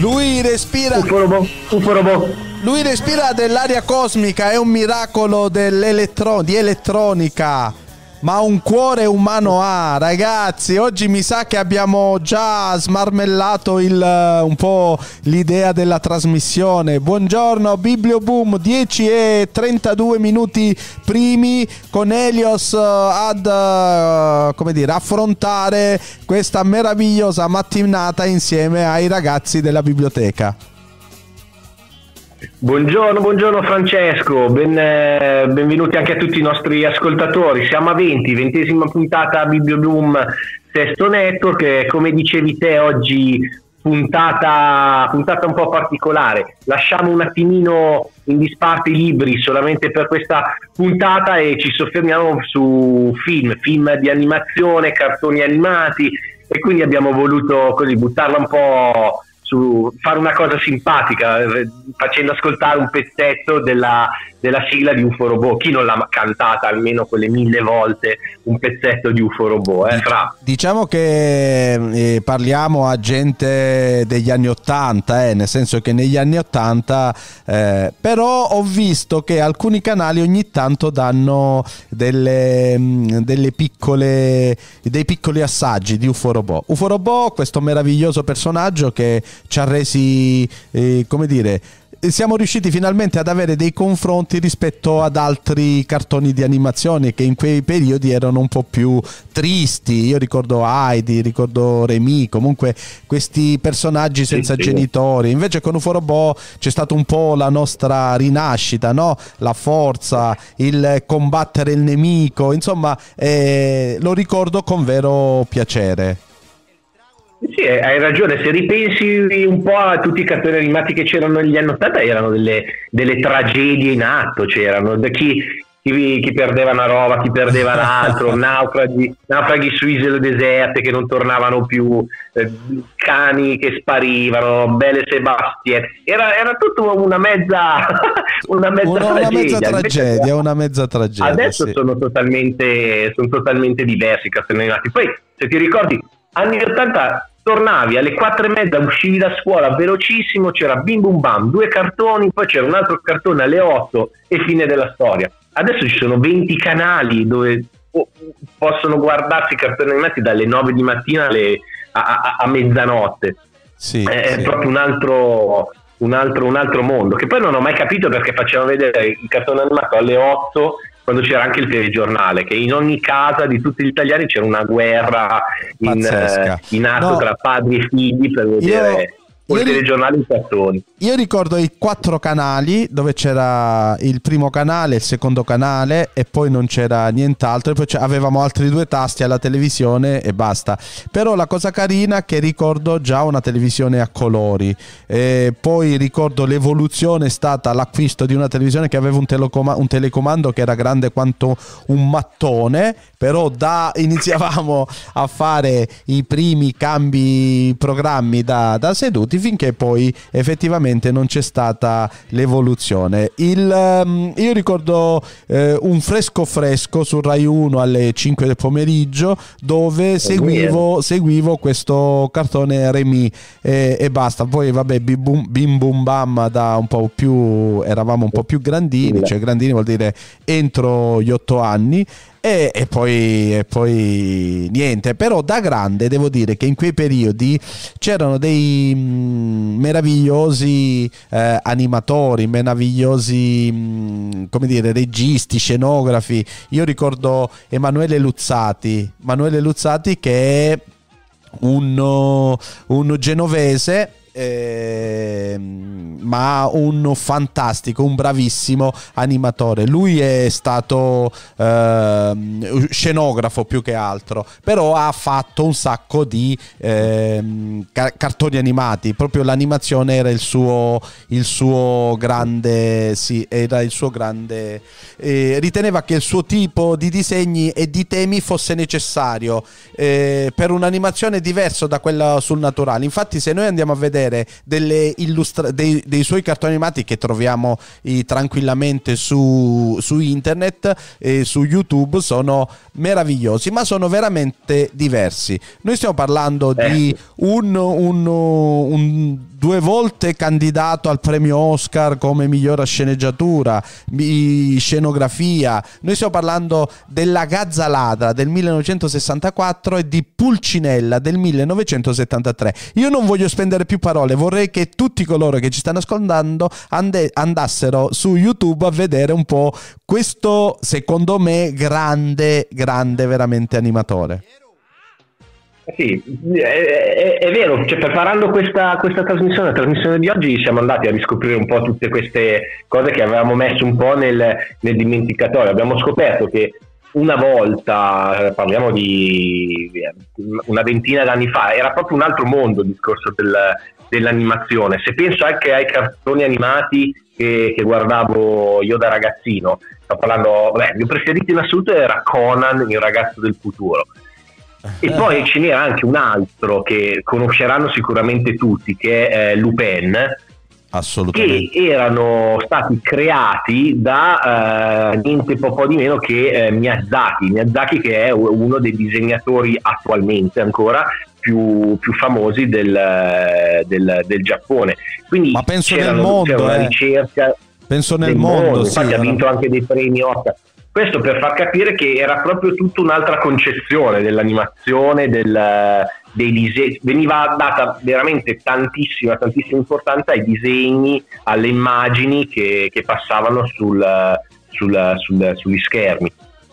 Lui respira UFO Robot. Lui respira dell'aria cosmica, è un miracolo di elettronica, ma un cuore umano ha. Ragazzi, oggi mi sa che abbiamo già smarmellato un po' l'idea della trasmissione. Buongiorno Biblioboom, 10:32 primi, con Helios ad come dire, affrontare questa meravigliosa mattinata insieme ai ragazzi della biblioteca. Buongiorno Francesco, benvenuti anche a tutti i nostri ascoltatori. Siamo a 20ª puntata Biblioboom Sesto Network. Come dicevi te, oggi puntata un po' particolare. Lasciamo un attimino in disparte i libri solamente per questa puntata e ci soffermiamo su film di animazione, cartoni animati, e quindi abbiamo voluto così buttarla un po' su, fare una cosa simpatica facendo ascoltare un pezzetto della sigla di UFO Robot. Chi non l'ha cantata almeno quelle 1000 volte un pezzetto di UFO Robot, Fra? Diciamo che parliamo a gente degli anni 80, nel senso che negli anni 80 però ho visto che alcuni canali ogni tanto danno dei piccoli assaggi di UFO Robot. UFO Robot, questo meraviglioso personaggio che ci ha resi come dire, siamo riusciti finalmente ad avere dei confronti rispetto ad altri cartoni di animazione che in quei periodi erano un po' più tristi. Io ricordo Heidi, ricordo Remy, comunque questi personaggi senza genitori. Invece con UFO Robot c'è stato un po' la nostra rinascita, no? La forza, il combattere il nemico, insomma lo ricordo con vero piacere. Sì, hai ragione, se ripensi un po' a tutti i cartoni animati che c'erano negli anni 80 erano delle tragedie in atto, c'erano da chi perdeva una roba, chi perdeva l'altro, naufraghi su isole deserte che non tornavano più, cani che sparivano, Belle Sebastien, era tutto una mezza tragedia. Adesso sì, sono totalmente diversi i cartoni animati. Poi se ti ricordi anni 80 tornavi alle 4:30, uscivi da scuola velocissimo, c'era Bim Bum Bam, 2 cartoni, poi c'era un altro cartone alle 8 e fine della storia. Adesso ci sono 20 canali dove possono guardarsi i cartoni animati dalle 9 di mattina a mezzanotte. Sì, è proprio un altro mondo, che poi non ho mai capito perché facevano vedere il cartone animato alle 8 quando c'era anche il telegiornale, che in ogni casa di tutti gli italiani c'era una guerra in atto, no, tra padri e figli per vedere il telegiornale in cartoni. Io ricordo i 4 canali dove c'era il primo canale, il secondo canale e poi non c'era nient'altro, e poi avevamo altri 2 tasti alla televisione e basta. Però la cosa carina è che ricordo già una televisione a colori, e poi ricordo l'evoluzione è stata l'acquisto di una televisione che aveva un telecomando che era grande quanto un mattone, però iniziavamo a fare i primi cambi programmi da seduti, finché poi effettivamente non c'è stata l'evoluzione. Io ricordo un fresco su Rai 1 alle 5 del pomeriggio dove seguivo questo cartone Remy e basta. Poi vabbè, Bim Bum Bam da un po' più, eravamo un po' più grandini, cioè grandini vuol dire entro gli 8 anni. E poi niente, però da grande devo dire che in quei periodi c'erano dei meravigliosi animatori, meravigliosi come dire, registi, scenografi. Io ricordo Emanuele Luzzati, che è un genovese, ma un fantastico, un bravissimo animatore. Lui è stato scenografo più che altro, però ha fatto un sacco di cartoni animati. Proprio l'animazione era il suo grande riteneva che il suo tipo di disegni e di temi fosse necessario per un'animazione diverso da quella sul naturale. Infatti se noi andiamo a vedere dei suoi cartoni animati che troviamo tranquillamente su internet e su YouTube, sono meravigliosi, ma sono veramente diversi. Noi stiamo parlando di un due volte candidato al premio Oscar come miglior sceneggiatura, scenografia. Noi stiamo parlando della Gazza Ladra del 1964 e di Pulcinella del 1973. Io non voglio spendere più parole, vorrei che tutti coloro che ci stanno ascoltando andassero su YouTube a vedere un po' questo, secondo me, grande veramente animatore. Sì, è vero, cioè, preparando questa trasmissione, la trasmissione di oggi, siamo andati a riscoprire un po' tutte queste cose che avevamo messo un po' nel dimenticatoio. Abbiamo scoperto che una volta, parliamo di una ventina d'anni fa, era proprio un altro mondo il discorso dell'animazione. Se penso anche ai cartoni animati che guardavo io da ragazzino, sto parlando, il mio preferito in assoluto era Conan, il ragazzo del futuro. E poi ce n'era anche un altro che conosceranno sicuramente tutti, che è Lupin, assolutamente, che erano stati creati da niente poco di meno che Miyazaki, che è uno dei disegnatori attualmente ancora più famosi del Giappone. Quindi ma penso nel mondo, c'era una ricerca, penso nel mondo, sì, infatti ha vinto anche dei premi Oscar. Questo per far capire che era proprio tutta un'altra concezione dell'animazione, dei disegni. Veniva data veramente tantissima importanza ai disegni, alle immagini che passavano sugli schermi.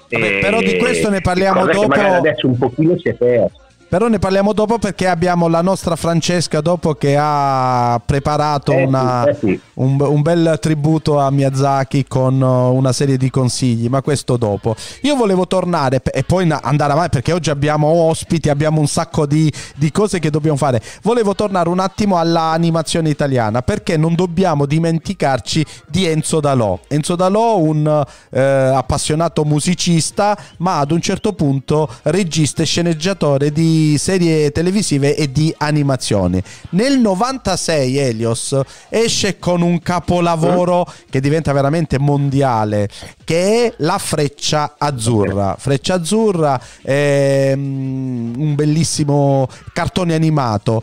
Vabbè, però di questo ne parliamo dopo. Adesso un pochino si è perso. Però ne parliamo dopo, perché abbiamo la nostra Francesca dopo che ha preparato un bel tributo a Miyazaki con una serie di consigli, ma questo dopo. Io volevo tornare e poi andare avanti, perché oggi abbiamo ospiti, abbiamo un sacco di cose che dobbiamo fare. Volevo tornare un attimo all'animazione italiana, perché non dobbiamo dimenticarci di Enzo D'Alò. Enzo D'Alò, un appassionato musicista, ma ad un certo punto regista e sceneggiatore di serie televisive e di animazioni. Nel 96 Helios esce con un capolavoro che diventa veramente mondiale, che è La Freccia Azzurra. Freccia Azzurra è un bellissimo cartone animato,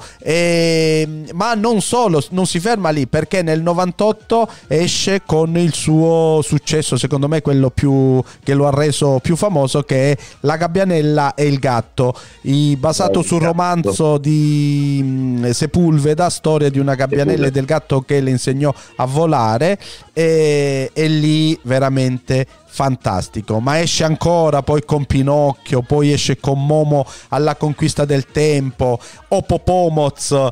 ma non solo, non si ferma lì, perché nel 98 esce con il suo successo, secondo me quello che lo ha reso più famoso, che è La Gabbianella e il Gatto, basato sul romanzo di Sepulveda, storia di una gabbianella e del gatto che le insegnò a volare, e lì veramente fantastico. Ma esce ancora poi con Pinocchio, poi esce con Momo alla Conquista del Tempo, Opopomoz,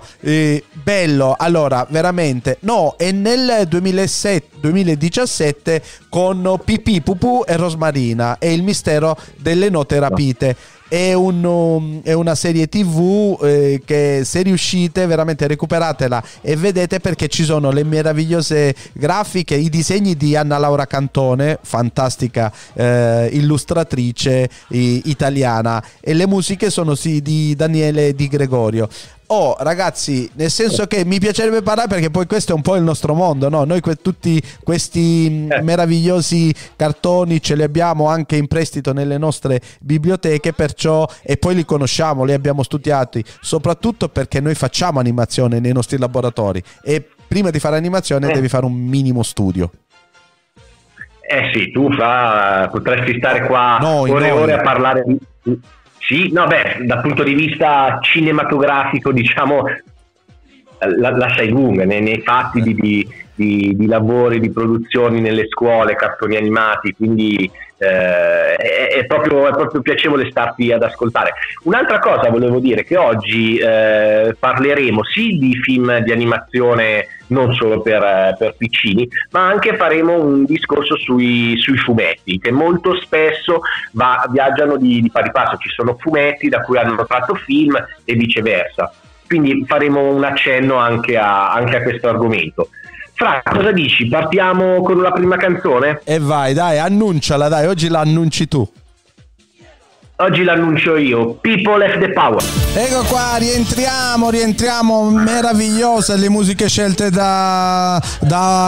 bello, allora veramente, no, e nel 2017 con Pipì, Pupù e Rosmarina e il mistero delle note rapite. È una serie TV che, se riuscite, veramente recuperatela e vedete, perché ci sono le meravigliose grafiche, i disegni di Anna Laura Cantone, fantastica illustratrice italiana, e le musiche sono di Daniele Di Gregorio. Oh ragazzi, nel senso che mi piacerebbe parlare, perché poi questo è un po' il nostro mondo, no? Noi tutti questi meravigliosi cartoni ce li abbiamo anche in prestito nelle nostre biblioteche, perciò, e poi li conosciamo, li abbiamo studiati, soprattutto perché noi facciamo animazione nei nostri laboratori, e prima di fare animazione devi fare un minimo studio. Sì, tu potresti stare qua ore e ore a parlare di... Sì, no, beh, dal punto di vista cinematografico, diciamo, la sai lunga, nei fatti di lavori, di produzioni nelle scuole, cartoni animati, quindi è proprio piacevole starti ad ascoltare. Un'altra cosa volevo dire, che oggi parleremo sì di film di animazione, non solo per piccini, ma anche faremo un discorso sui fumetti, che molto spesso viaggiano di pari passo. Ci sono fumetti da cui hanno tratto film e viceversa, quindi faremo un accenno anche a questo argomento. Fra, cosa dici? Partiamo con la prima canzone? E vai, dai, annunciala, dai, oggi la annunci tu. Oggi l'annuncio io, People Have the Power. Ecco qua, rientriamo, meravigliose le musiche scelte da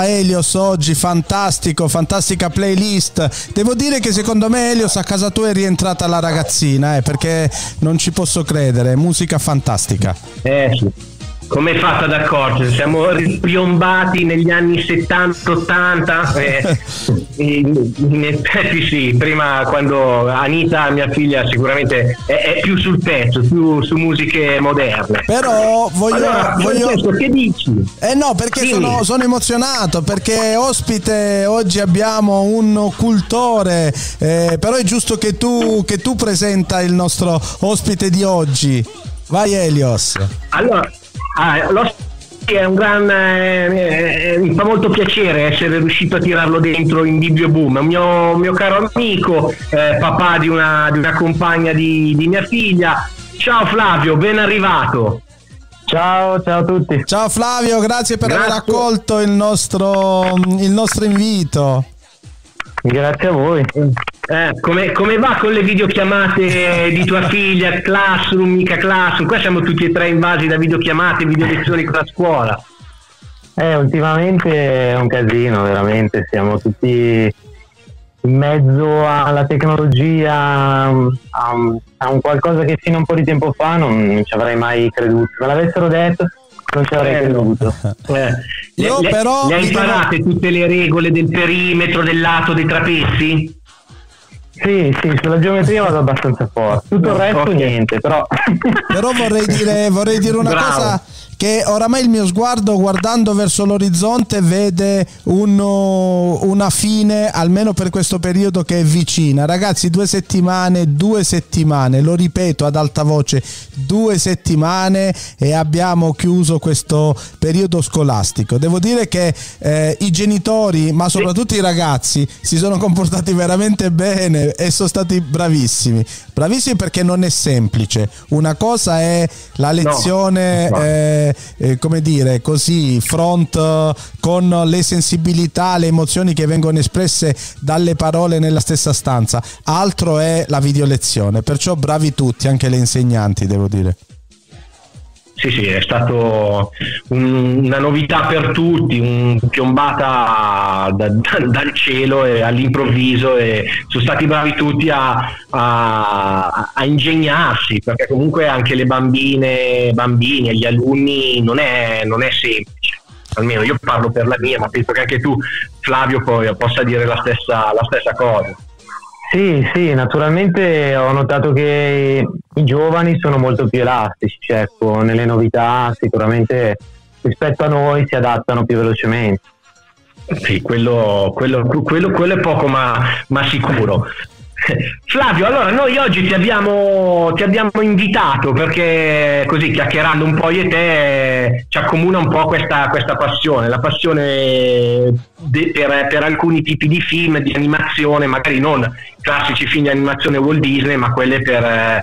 Helios oggi, fantastica playlist. Devo dire che secondo me Helios a casa tua è rientrata la ragazzina, perché non ci posso credere, musica fantastica. Sì. Come hai fatto ad accorgersi? Siamo ripiombati negli anni 70-80? In effetti sì, prima quando Anita, mia figlia, sicuramente è più sul pezzo, più su musiche moderne. Però voglio... Allora, Francesco, che dici? Eh no, perché sono emozionato, perché ospite oggi abbiamo un cultore, però è giusto che tu presenta il nostro ospite di oggi. Vai Helios. Allora... è un gran mi fa molto piacere essere riuscito a tirarlo dentro in Biblioboom. È un mio caro amico, papà di una compagna di mia figlia. Ciao Flavio, ben arrivato. Ciao a tutti. Ciao Flavio, grazie per aver accolto il nostro invito. Grazie a voi. Come va con le videochiamate di tua figlia? Classroom, mica classroom? Qua siamo tutti e tre invasi da videochiamate, videolezioni con la scuola. Ultimamente è un casino, veramente. Siamo tutti in mezzo alla tecnologia, a un qualcosa che fino a un po' di tempo fa non ci avrei mai creduto. Me l'avessero detto, non ci avrei creduto. Le hai imparate tutte le regole del perimetro, del lato, dei trapezi? Sì, sulla geometria vado abbastanza forte. Tutto il resto niente, però. Però vorrei dire una cosa, che oramai il mio sguardo, guardando verso l'orizzonte, vede una fine, almeno per questo periodo, che è vicina. Ragazzi, 2 settimane, lo ripeto ad alta voce, 2 settimane e abbiamo chiuso questo periodo scolastico. Devo dire che i genitori, ma soprattutto i ragazzi, si sono comportati veramente bene e sono stati bravissimi, perché non è semplice. Una cosa è la lezione... No. Come dire, così front, con le sensibilità, le emozioni che vengono espresse dalle parole nella stessa stanza, altro è la videolezione. Perciò bravi tutti, anche le insegnanti, devo dire. Sì, è stato una novità per tutti, piombata dal cielo e all'improvviso, e sono stati bravi tutti a ingegnarsi, perché comunque anche le bambine, bambini e gli alunni non è semplice. Almeno io parlo per la mia, ma penso che anche tu Flavio poi possa dire la stessa cosa. Sì, naturalmente ho notato che i giovani sono molto più elastici, ecco, nelle novità sicuramente rispetto a noi si adattano più velocemente. Sì, quello è poco ma sicuro. Flavio, allora noi oggi ti abbiamo invitato perché così, chiacchierando un po' io e te, ci accomuna un po' questa passione, la passione per alcuni tipi di film, di animazione, magari non classici film di animazione Walt Disney, ma quelle per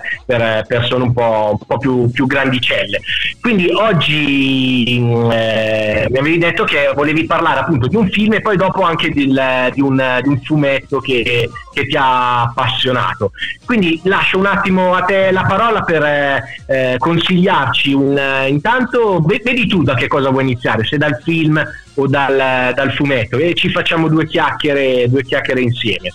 persone un po' più grandicelle. Quindi oggi mi avevi detto che volevi parlare appunto di un film e poi dopo anche di un fumetto che ti ha appassionato. Quindi lascio un attimo a te la parola per consigliarci intanto vedi tu da che cosa vuoi iniziare, se dal film o dal fumetto, e ci facciamo due chiacchiere insieme.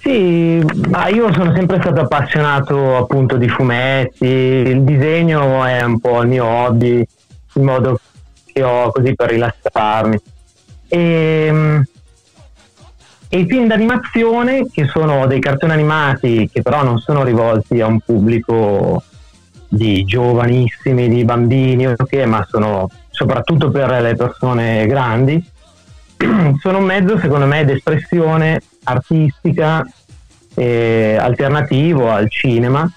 Sì, ma io sono sempre stato appassionato appunto di fumetti, il disegno è un po' il mio hobby, il modo che ho così per rilassarmi, e i film d'animazione, che sono dei cartoni animati che però non sono rivolti a un pubblico di giovanissimi, di bambini, ma sono soprattutto per le persone grandi, sono un mezzo secondo me d'espressione artistica, alternativo al cinema,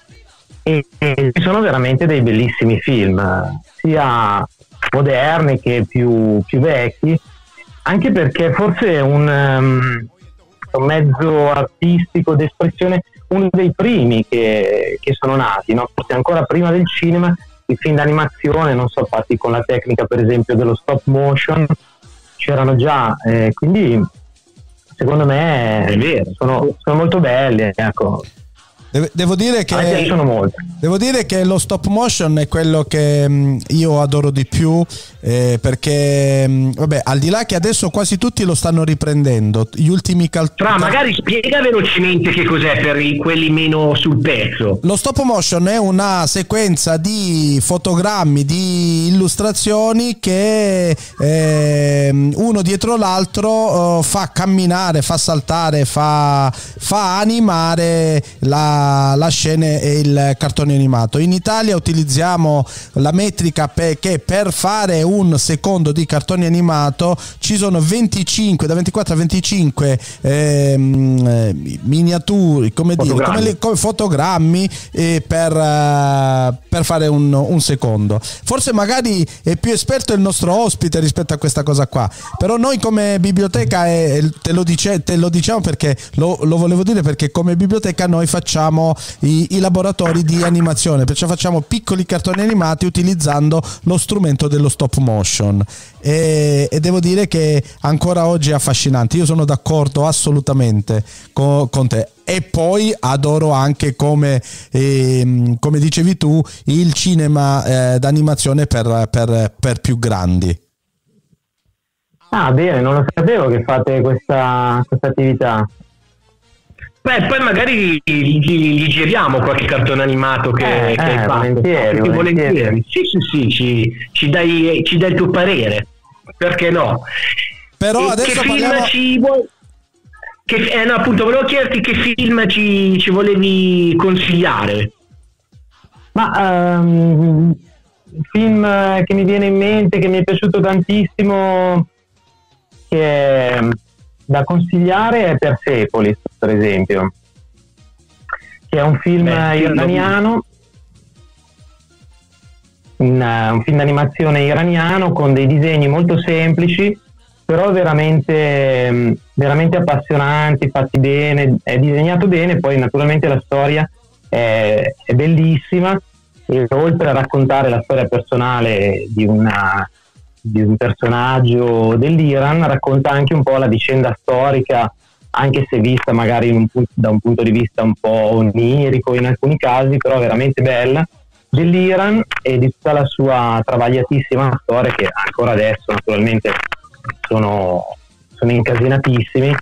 e ci sono veramente dei bellissimi film, sia moderni che più vecchi, anche perché forse è un mezzo artistico d'espressione, uno dei primi che sono nati, no? Forse ancora prima del cinema, i film d'animazione, non so, fatti con la tecnica per esempio dello stop motion, c'erano già, quindi secondo me sono molto belli, ecco. Devo dire che lo stop motion è quello che io adoro di più, perché vabbè, al di là che adesso quasi tutti lo stanno riprendendo, gli ultimi calcoli. Magari spiega velocemente che cos'è per quelli meno sul pezzo. Lo stop motion è una sequenza di fotogrammi, di illustrazioni che uno dietro l'altro fa camminare, fa saltare, fa animare la scena e il cartone animato. In Italia utilizziamo la metrica che per fare un secondo di cartone animato ci sono 25, da 24 a 25 miniature, come fotogrammi, dire, come fotogrammi per fare un secondo. Forse magari è più esperto il nostro ospite rispetto a questa cosa qua, però noi come biblioteca te lo diciamo, perché lo volevo dire, perché come biblioteca noi facciamo i laboratori di animazione, perciò facciamo piccoli cartoni animati utilizzando lo strumento dello stop motion, e devo dire che ancora oggi è affascinante. Io sono d'accordo assolutamente con te. E poi adoro anche, come dicevi tu, il cinema d'animazione per più grandi. Ah, bene, non lo sapevo che fate questa attività. Beh, poi magari gli giriamo qualche cartone animato che hai fatto. Volentieri. Sì, ci dai il tuo parere, perché no? Però adesso appunto, volevo chiederti che film ci volevi consigliare. Ma film che mi viene in mente, che mi è piaciuto tantissimo, che da consigliare è Persepolis, per esempio, che è un film iraniano, un film d'animazione iraniano con dei disegni molto semplici, però veramente appassionanti, fatti bene, è disegnato bene. Poi naturalmente la storia è bellissima, e oltre a raccontare la storia personale di un personaggio dell'Iran, racconta anche un po' la vicenda storica, anche se vista magari da un punto di vista un po' onirico in alcuni casi, però veramente bella, dell'Iran e di tutta la sua travagliatissima storia, che ancora adesso naturalmente sono incasinatissimi.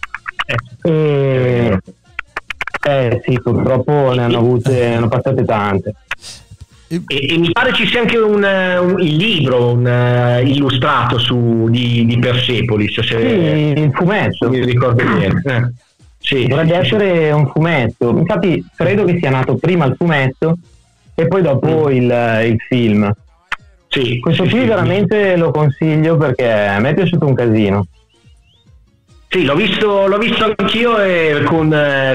Sì, purtroppo ne hanno passate tante. E mi pare ci sia anche il libro illustrato di Persepolis, se il fumetto, mi ricordo bene. Dovrebbe essere un fumetto, infatti credo che sia nato prima il fumetto e poi dopo il film. Questo veramente lo consiglio, perché a me è piaciuto un casino. Sì, l'ho visto anch'io e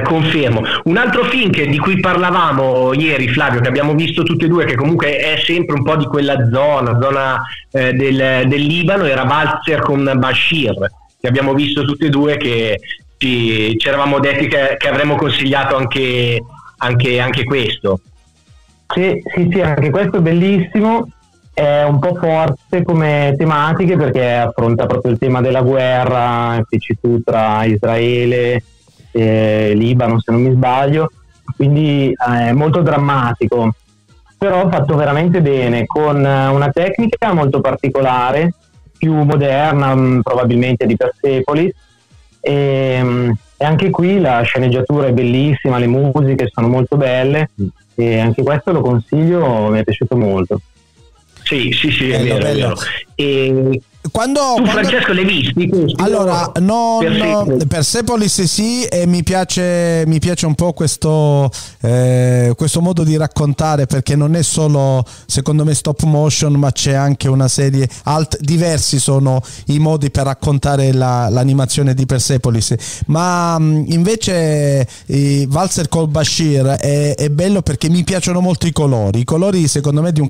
confermo. Un altro film di cui parlavamo ieri, Flavio, che abbiamo visto tutti e due, che comunque è sempre un po' di quella zona del Libano, era Valzer con Bashir, che abbiamo visto tutti e due, che ci eravamo detti che avremmo consigliato anche questo. Sì, anche questo è bellissimo. È un po' forte come tematiche, perché affronta proprio il tema della guerra, il fecitù tra Israele e Libano, se non mi sbaglio, quindi è molto drammatico, però fatto veramente bene, con una tecnica molto particolare, più moderna probabilmente di Persepolis, e anche qui la sceneggiatura è bellissima, le musiche sono molto belle, e anche questo lo consiglio, mi è piaciuto molto. Sì, è vero, bello. È vero. E quando Francesco l'hai visti? Allora, no, Persepolis sì, e mi piace un po' questo modo di raccontare, perché non è solo, secondo me, stop motion, ma c'è anche una serie, diversi sono i modi per raccontare l'animazione di Persepolis, ma invece Valzer col Bashir è bello perché mi piacciono molto i colori, secondo me di un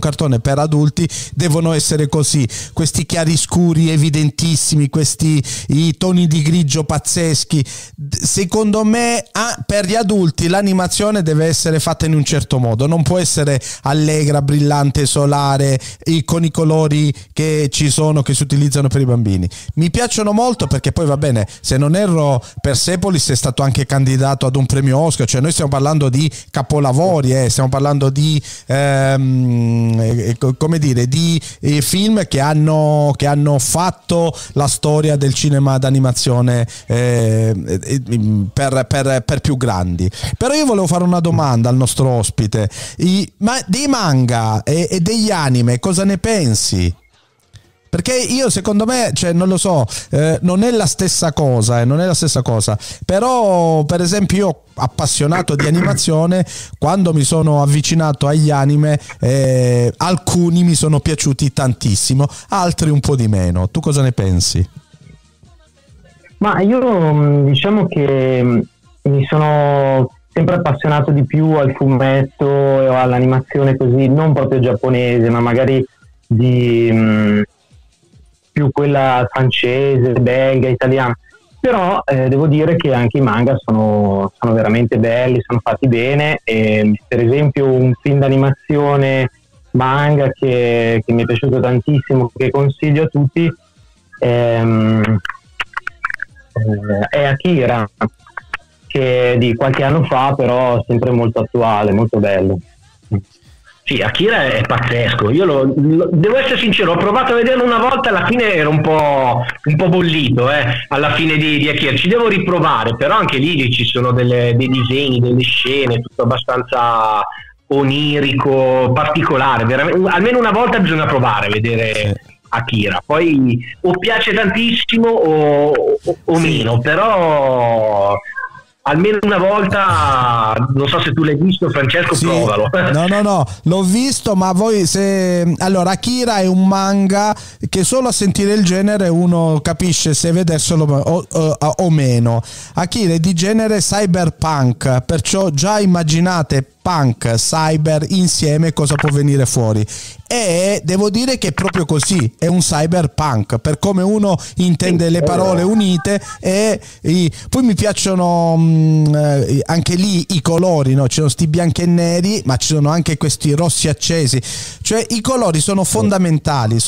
cartone per adulti devono essere così, questi questi chiaroscuri evidentissimi, questi i toni di grigio pazzeschi. Secondo me per gli adulti l'animazione deve essere fatta in un certo modo, non può essere allegra, brillante, solare, con i colori che ci sono, che si utilizzano per i bambini. Mi piacciono molto perché poi, va bene, se non erro, Persepolis è stato anche candidato ad un premio Oscar, cioè noi stiamo parlando di capolavori, stiamo parlando di come dire, di film che hanno fatto la storia del cinema d'animazione per più grandi. Però io volevo fare una domanda al nostro ospite: ma dei manga e degli anime cosa ne pensi? Perché io, secondo me, cioè, non lo so, non è la stessa cosa, non è la stessa cosa. Però, per esempio, io, appassionato di animazione, quando mi sono avvicinato agli anime, alcuni mi sono piaciuti tantissimo, altri un po' di meno. Tu cosa ne pensi? Ma io, diciamo che mi sono sempre appassionato di più al fumetto e all'animazione così, non proprio giapponese, ma magari di... più quella francese, belga, italiana. Però devo dire che anche i manga sono veramente belli, sono fatti bene. E, per esempio, un film d'animazione manga che mi è piaciuto tantissimo, che consiglio a tutti, è Akira, che è di qualche anno fa, però sempre molto attuale, molto bello. Sì, Akira è pazzesco. Io devo essere sincero, ho provato a vederlo una volta, alla fine ero un po' bollito, alla fine di Akira. Ci devo riprovare, però anche lì ci sono dei disegni, delle scene, tutto abbastanza onirico, particolare. Almeno una volta bisogna provare a vedere Akira. Poi o piace tantissimo o meno, però... almeno una volta, non so se tu l'hai visto, Francesco, sì, provalo. No, l'ho visto, ma voi se... Allora, Akira è un manga che solo a sentire il genere uno capisce se vederselo o meno. Akira è di genere cyberpunk, perciò già immaginate punk, cyber insieme, cosa può venire fuori. E devo dire che è proprio così, è un cyberpunk per come uno intende le parole unite. E poi mi piacciono anche lì i colori, no? Ci sono sti bianchi e neri, ma ci sono anche questi rossi accesi, cioè i colori sono fondamentali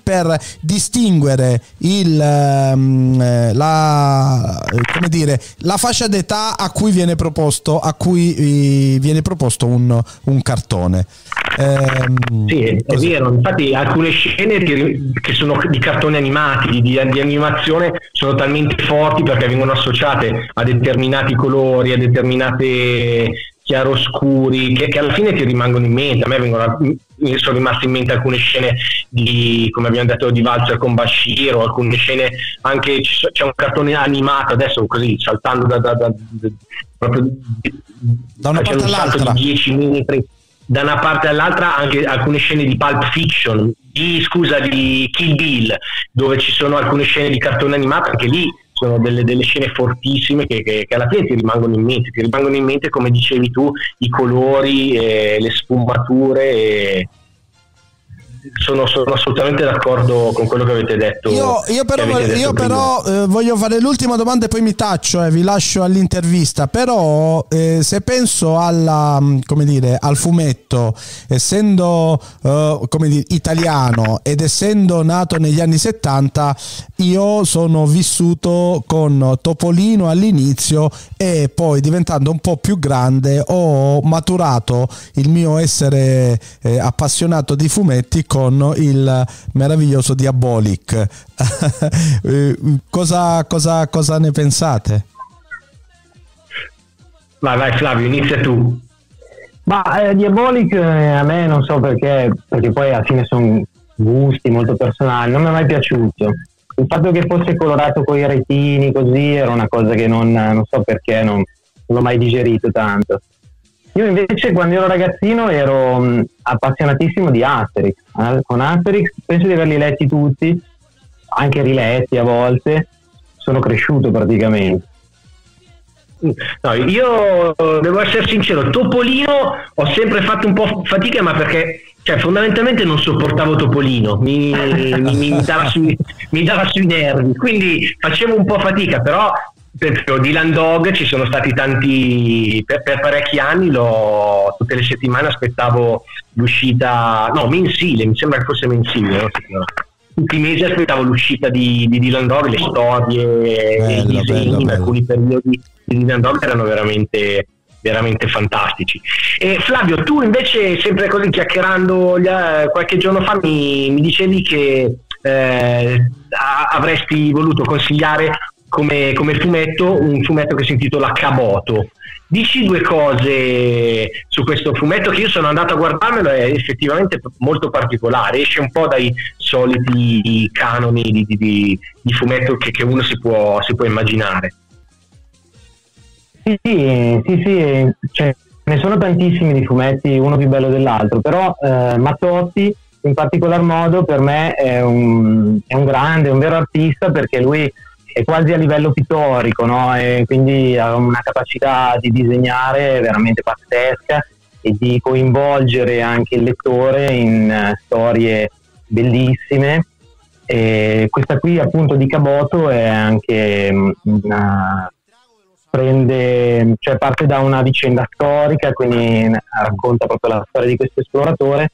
per distinguere la fascia d'età a cui viene proposto un cartone. Sì, è vero, infatti alcune scene che sono di cartoni animati, di animazione, sono talmente forti perché vengono associate a determinati colori, a determinate chiaroscuri che alla fine ti rimangono in mente. A me sono rimaste in mente alcune scene di, come abbiamo detto, di Valzer con Bashir, o alcune scene anche, c'è un cartone animato adesso, così saltando da una parte all'altra di 10 metri da una parte all'altra, anche alcune scene di Pulp Fiction, di Kill Bill, dove ci sono alcune scene di cartone animato, anche lì sono delle scene fortissime che alla fine ti rimangono in mente, come dicevi tu, i colori, le sfumature, sono assolutamente d'accordo con quello che avete detto. Io però voglio fare l'ultima domanda e poi mi taccio e vi lascio all'intervista. Però se penso al fumetto, essendo italiano ed essendo nato negli anni 70, io sono vissuto con Topolino all'inizio e poi, diventando un po' più grande, ho maturato il mio essere appassionato di fumetti con il meraviglioso Diabolic. Cosa ne pensate? Vai Flavio, inizia tu. Ma Diabolic a me non so perché poi alla fine sono gusti molto personali, non mi è mai piaciuto. Il fatto che fosse colorato con i retini così era una cosa che non so perché non l'ho mai digerito tanto. Io invece, quando ero ragazzino, ero appassionatissimo di Asterix. Con Asterix penso di averli letti tutti, anche riletti a volte. Sono cresciuto praticamente. No, io devo essere sincero, Topolino ho sempre fatto un po' fatica, ma perché cioè fondamentalmente non sopportavo Topolino, mi dava sui nervi, quindi facevo un po' fatica. Però per esempio Dylan Dog ci sono stati tanti, per parecchi anni tutte le settimane aspettavo l'uscita, no, mensile, mi sembra che fosse mensile, no? Tutti i mesi aspettavo l'uscita di Dylan Dog, le storie, i disegni, in alcuni periodi di Dylan Dog erano veramente fantastici. E Flavio, tu invece, sempre così chiacchierando qualche giorno fa, mi dicevi che avresti voluto consigliare come fumetto un fumetto che si intitola Caboto. Dici due cose su questo fumetto, che io sono andato a guardarmelo, è effettivamente molto particolare, esce un po' dai soliti canoni di fumetto che uno si può immaginare. Sì, cioè, ne sono tantissimi di fumetti, uno più bello dell'altro, però Mattotti in particolar modo per me è un grande, un vero artista, perché lui è quasi a livello pittorico, no? E quindi ha una capacità di disegnare veramente pazzesca e di coinvolgere anche il lettore in storie bellissime. E questa qui appunto di Caboto è anche cioè parte da una vicenda storica, quindi racconta proprio la storia di questo esploratore,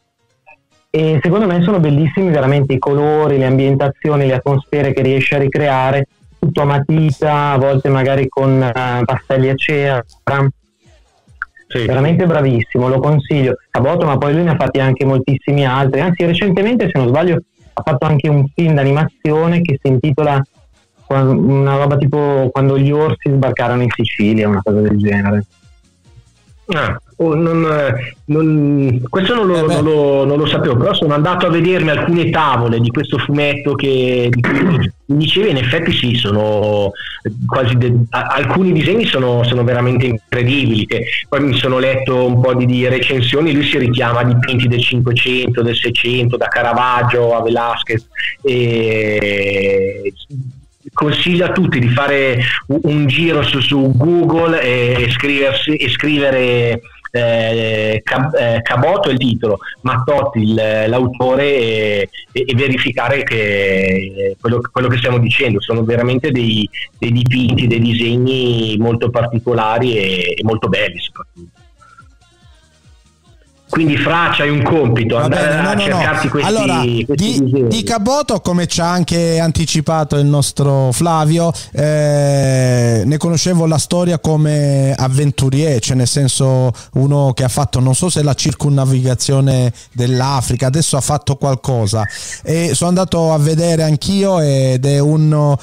e secondo me sono bellissimi veramente i colori, le ambientazioni, le atmosfere che riesce a ricreare, tutto a matita, a volte magari con pastelli a cera. Sì. Veramente bravissimo, lo consiglio Caboto, ma poi lui ne ha fatti anche moltissimi altri, anzi recentemente, se non sbaglio, ha fatto anche un film d'animazione che si intitola una roba tipo Quando gli orsi sbarcarono in Sicilia, una cosa del genere. Questo non lo sapevo, però sono andato a vedermi alcune tavole di questo fumetto di cui mi dicevi. In effetti sì, sono quasi alcuni disegni sono veramente incredibili, che poi mi sono letto un po' di recensioni. Lui si richiama a dipinti del 500, del 600, da Caravaggio a Velázquez, e consiglio a tutti di fare un giro su Google e scrivere Caboto il titolo, Mattotti l'autore, e verificare che quello che stiamo dicendo. Sono veramente dei dipinti, dei disegni molto particolari e molto belli soprattutto. Quindi Fra, c'hai un compito, andare a cercarti. Questi, allora, di Caboto, come ci ha anche anticipato il nostro Flavio, ne conoscevo la storia come avventurier, cioè nel senso uno che ha fatto, non so se la circumnavigazione dell'Africa, adesso ha fatto qualcosa, e sono andato a vedere anch'io, ed è uno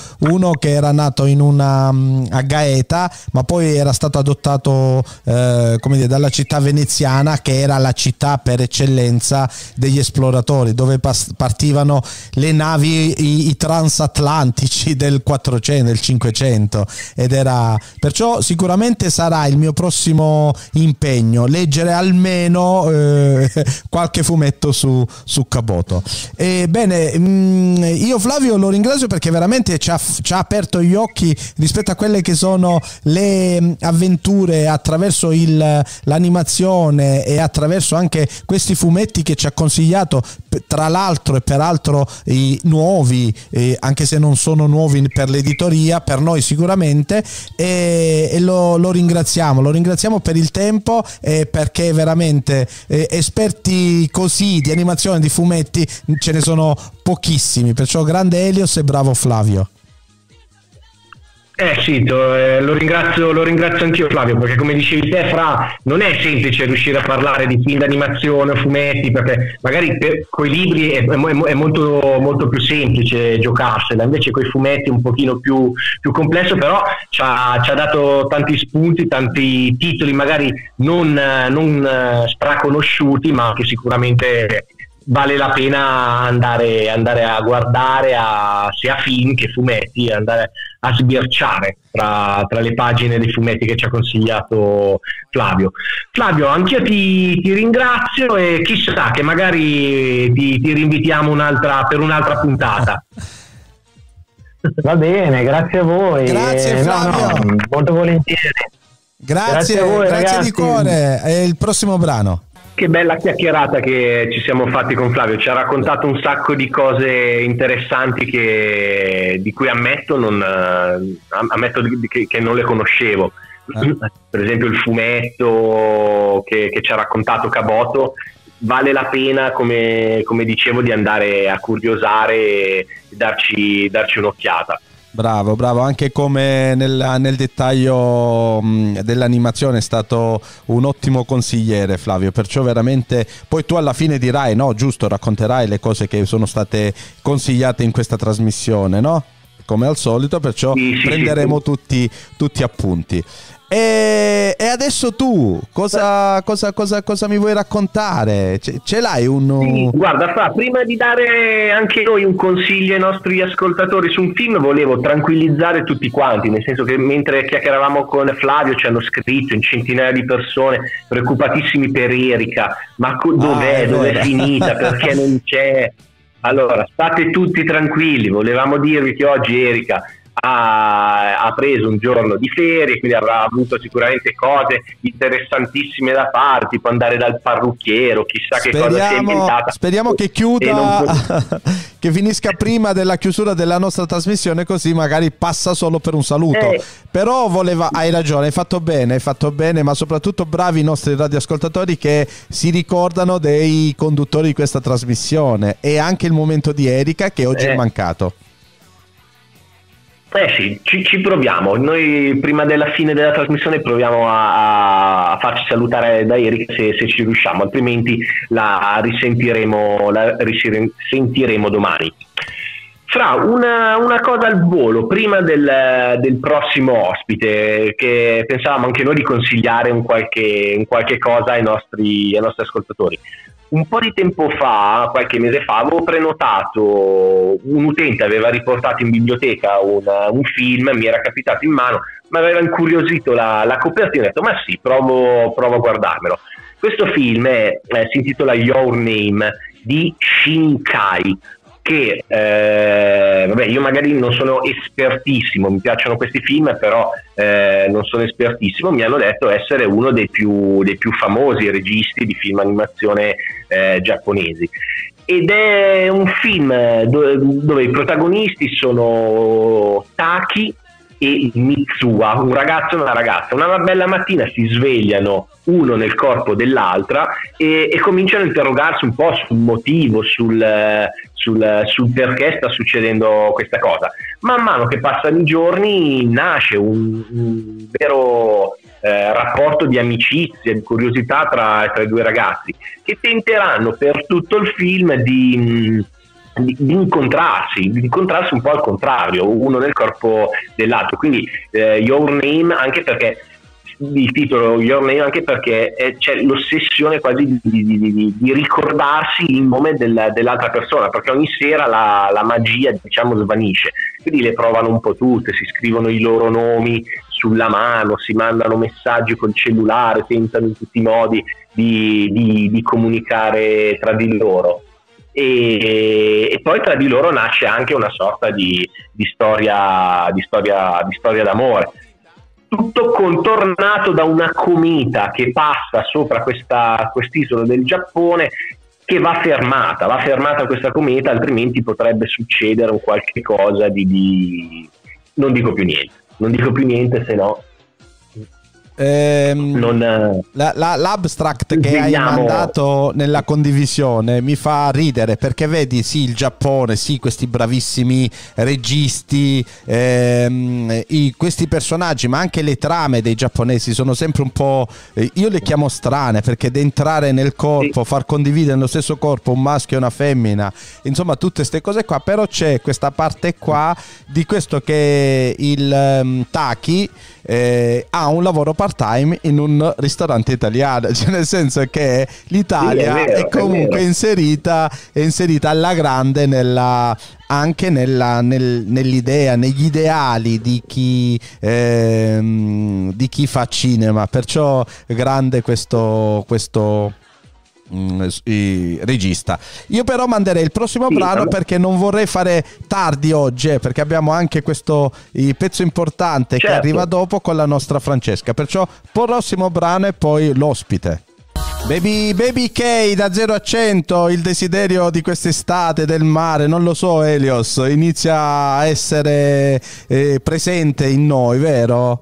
che era nato a Gaeta, ma poi era stato adottato dalla città veneziana, che era la città per eccellenza degli esploratori, dove partivano le navi i transatlantici del 400, del 500, ed era perciò sicuramente sarà il mio prossimo impegno, leggere almeno qualche fumetto su Caboto. E bene, io Flavio lo ringrazio, perché veramente ci ha aperto gli occhi rispetto a quelle che sono le avventure attraverso l'animazione e attraverso anche questi fumetti che ci ha consigliato, tra l'altro e peraltro i nuovi, anche se non sono nuovi per l'editoria, per noi sicuramente, e lo ringraziamo per il tempo, perché veramente esperti così di animazione, di fumetti, ce ne sono pochissimi, perciò grande Helios e bravo Flavio. Sì, lo ringrazio anch'io Flavio, perché come dicevi te Fra, non è semplice riuscire a parlare di film d'animazione o fumetti, perché magari coi libri è molto, molto più semplice giocarsela, invece coi fumetti è un pochino più complesso, però ci ha dato tanti spunti, tanti titoli magari non straconosciuti, ma che sicuramente vale la pena andare a guardare, sia film che fumetti, andare a sbirciare tra le pagine dei fumetti che ci ha consigliato Flavio. Flavio, anch'io ti ringrazio, e chissà che magari ti rinvitiamo per un'altra puntata. Va bene, grazie a voi. Grazie Flavio. No, molto volentieri. Grazie a voi, grazie ragazzi. Di cuore. E il prossimo brano. Che bella chiacchierata che ci siamo fatti con Flavio, ci ha raccontato un sacco di cose interessanti di cui ammetto che non le conoscevo. Per esempio il fumetto che ci ha raccontato Caboto, vale la pena, come dicevo, di andare a curiosare e darci un'occhiata. Bravo, anche come nel dettaglio dell'animazione è stato un ottimo consigliere Flavio, perciò veramente poi tu alla fine dirai, no, giusto, racconterai le cose che sono state consigliate in questa trasmissione, no? Come al solito, perciò sì, prenderemo sì. Tutti appunti. E adesso tu cosa mi vuoi raccontare? Ce l'hai uno? Sì, guarda, prima di dare anche noi un consiglio ai nostri ascoltatori su un film, volevo tranquillizzare tutti quanti, nel senso che mentre chiacchieravamo con Flavio ci hanno scritto in centinaia di persone preoccupatissimi per Erika, ma dov'è finita, perché non c'è. Allora, state tutti tranquilli, volevamo dirvi che oggi Erika ha preso un giorno di ferie, quindi avrà avuto sicuramente cose interessantissime da farti, può andare dal parrucchiero, chissà che cosa si è inventata. Speriamo che chiuda, che finisca prima della chiusura della nostra trasmissione, così magari passa solo per un saluto. Però hai ragione, hai fatto bene, ma soprattutto bravi i nostri radioascoltatori che si ricordano dei conduttori di questa trasmissione e anche il momento di Erika che oggi è mancato. Sì, ci proviamo. Noi prima della fine della trasmissione proviamo a farci salutare da Erika se ci riusciamo, altrimenti la risentiremo domani. Fra una cosa al volo, prima del prossimo ospite, che pensavamo anche noi di consigliare un qualche cosa ai nostri ascoltatori. Un po' di tempo fa, qualche mese fa, avevo prenotato, un utente aveva riportato in biblioteca un film, mi era capitato in mano, ma aveva incuriosito la copertina, ho detto ma sì, provo a guardarmelo. Questo film si intitola Your Name di Shinkai, che io magari non sono espertissimo, mi piacciono questi film però non sono espertissimo, mi hanno detto essere uno dei più famosi registi di film animazione giapponesi, ed è un film dove i protagonisti sono Taki e Mitsuha, un ragazzo e una ragazza. Una bella mattina si svegliano uno nel corpo dell'altra e cominciano a interrogarsi un po' sul motivo, sul perché sta succedendo questa cosa. Man mano che passano i giorni nasce un vero rapporto di amicizia, di curiosità tra i due ragazzi, che tenteranno per tutto il film di incontrarsi un po' al contrario, uno nel corpo dell'altro. Quindi Your Name, anche perché il titolo Your Name, anche perché c'è l'ossessione quasi di ricordarsi il nome dell'altra persona, perché ogni sera la magia, diciamo, svanisce, quindi le provano un po' tutte, si scrivono i loro nomi sulla mano, si mandano messaggi col cellulare, tentano in tutti i modi di comunicare tra di loro. E poi tra di loro nasce anche una sorta di storia d'amore, tutto contornato da una cometa che passa sopra quest'isola del Giappone, che va fermata questa cometa, altrimenti potrebbe succedere un qualche cosa di... non dico più niente, se no l'abstract che hai mandato nella condivisione mi fa ridere, perché vedi sì il Giappone, sì questi bravissimi registi, questi personaggi, ma anche le trame dei giapponesi sono sempre un po', io le chiamo strane, perché entrare nel corpo, far condividere nello stesso corpo un maschio e una femmina, insomma tutte queste cose qua, però c'è questa parte qua di questo che il Taki ha un lavoro part-time in un ristorante italiano, cioè nel senso che l'Italia sì, è comunque è inserita alla grande nell'idea, negli ideali di chi fa cinema, perciò grande questo regista. Io però manderei il prossimo brano, perché non vorrei fare tardi oggi, perché abbiamo anche questo pezzo importante che arriva dopo con la nostra Francesca. Perciò prossimo brano e poi l'ospite. Baby K da 0 a 100, il desiderio di quest'estate, del mare, non lo so, Helios, inizia a essere presente in noi, vero?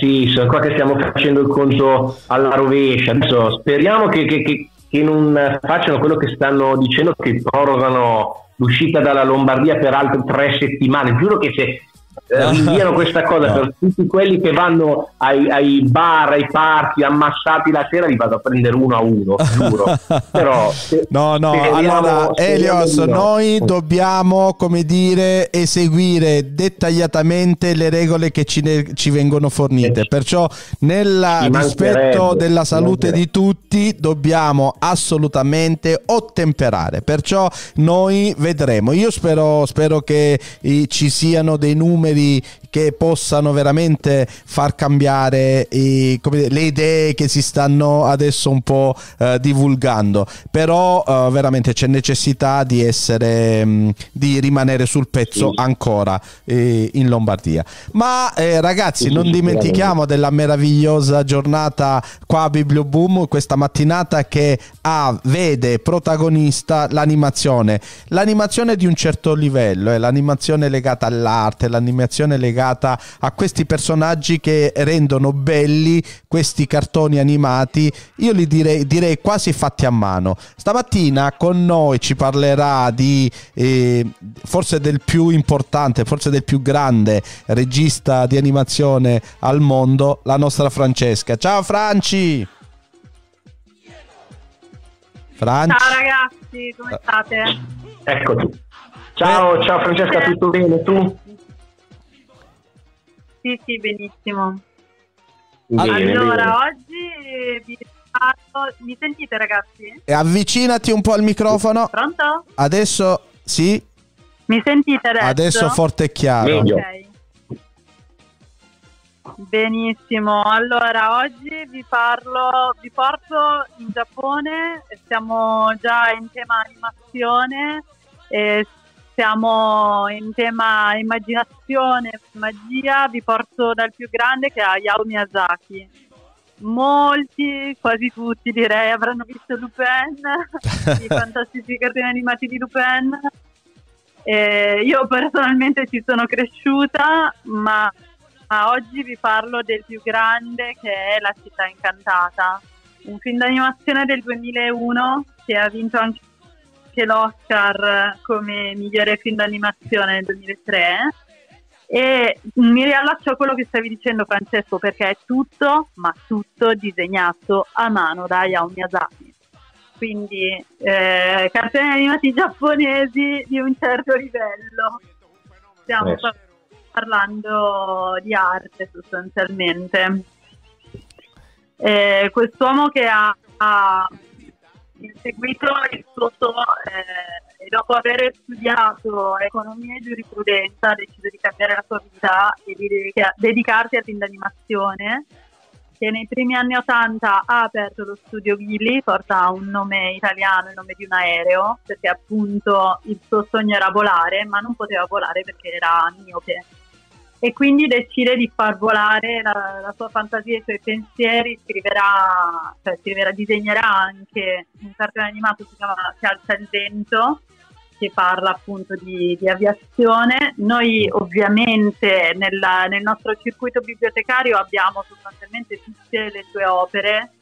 Sì, sono qua che stiamo facendo il conto alla rovescia. Adesso speriamo che non facciano quello che stanno dicendo, che prorogano l'uscita dalla Lombardia per altre 3 settimane. Giuro che se rinviano questa cosa per tutti quelli che vanno ai bar, ai party ammassati la sera, li vado a prendere uno a uno, giuro. Però allora Helios, noi dobbiamo, come dire, eseguire dettagliatamente le regole che ci vengono fornite, perciò nel rispetto della salute di tutti dobbiamo assolutamente ottemperare. Perciò noi vedremo, io spero che ci siano dei numeri che possano veramente far cambiare le idee che si stanno adesso un po' divulgando, però veramente c'è necessità di essere di rimanere sul pezzo ancora in Lombardia. Ma ragazzi, non dimentichiamo della meravigliosa giornata qua a Biblioboom, questa mattinata che vede protagonista l'animazione di un certo livello, l'animazione legata all'arte, l'animazione legata a questi personaggi che rendono belli questi cartoni animati, io li direi quasi fatti a mano. Stamattina con noi ci parlerà di forse del più importante, forse del più grande regista di animazione al mondo, la nostra Francesca. Ciao Franci! Ciao ragazzi, come state? Ecco tu. Ciao Francesca, tutto bene tu? Sì, benissimo. Allora, oggi vi parlo... Mi sentite, ragazzi? E avvicinati un po' al microfono. Pronto? Adesso sì. Mi sentite adesso? Adesso forte e chiaro. Okay. Benissimo. Allora, oggi vi porto in Giappone. Siamo già in tema animazione. Siamo in tema immaginazione, magia, vi porto dal più grande che è Hayao Miyazaki. Molti, quasi tutti direi, avranno visto Lupin, i fantastici cartoni animati di Lupin. Io personalmente ci sono cresciuta, ma oggi vi parlo del più grande che è La Città Incantata, un film d'animazione del 2001 che ha vinto anche l'Oscar come migliore film d'animazione nel 2003, e mi riallaccio a quello che stavi dicendo Francesco, perché è tutto, ma tutto disegnato a mano da Hayao Miyazaki, quindi cartoni animati giapponesi di un certo livello, stiamo parlando di arte sostanzialmente. Quest'uomo che ha seguito il suo e dopo aver studiato economia e giurisprudenza ha deciso di cambiare la sua vita e di dedicarsi al film d'animazione, che nei primi anni 80 ha aperto lo studio Ghibli, porta un nome italiano, il nome di un aereo, perché appunto il suo sogno era volare, ma non poteva volare perché era miope, e quindi decide di far volare la sua fantasia e i suoi pensieri. Disegnerà anche un cartone animato che si chiama Si alza il vento, che parla appunto di aviazione. Noi ovviamente nel nostro circuito bibliotecario abbiamo sostanzialmente tutte le sue opere,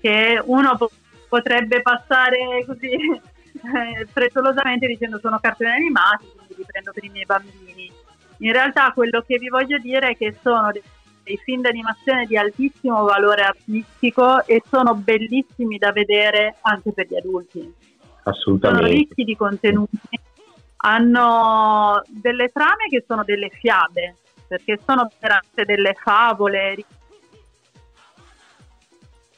che uno potrebbe passare così frettolosamente dicendo sono cartoni animati, quindi li prendo per i miei bambini. In realtà quello che vi voglio dire è che sono dei film d'animazione di altissimo valore artistico e sono bellissimi da vedere anche per gli adulti. Assolutamente. Sono ricchi di contenuti, hanno delle trame che sono delle fiabe, perché sono veramente delle favole,